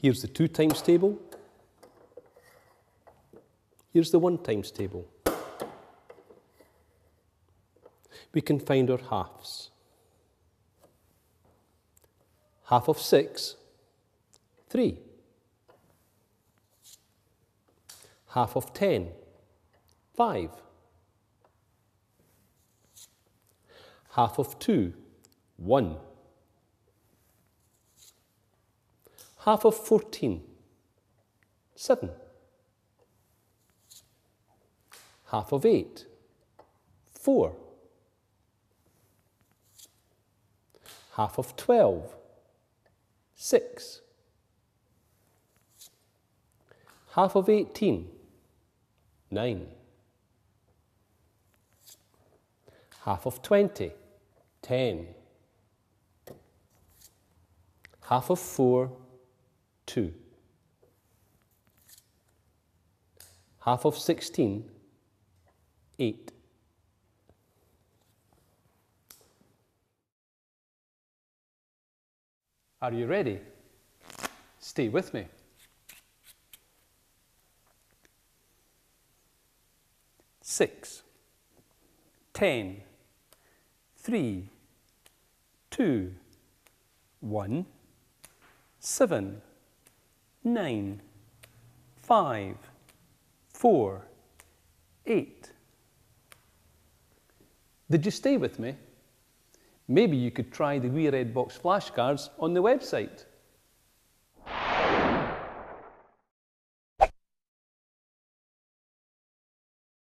Here's the 2 times table. Here's the 1 times table. We can find our halves. Half of 6, 3. Half of 10, 5. Half of 2, 1. Half of 14, 7. Half of 8, 4. Half of 12, 6. Half of 18, 9. Half of 20, 10. Half of 4, 2. Half of 16, 8. Are you ready? Stay with me. Six, 10, 3, 2, 1, 7, 9, 5, 4, 8. Did you stay with me? Maybe you could try the wee red box flashcards on the website.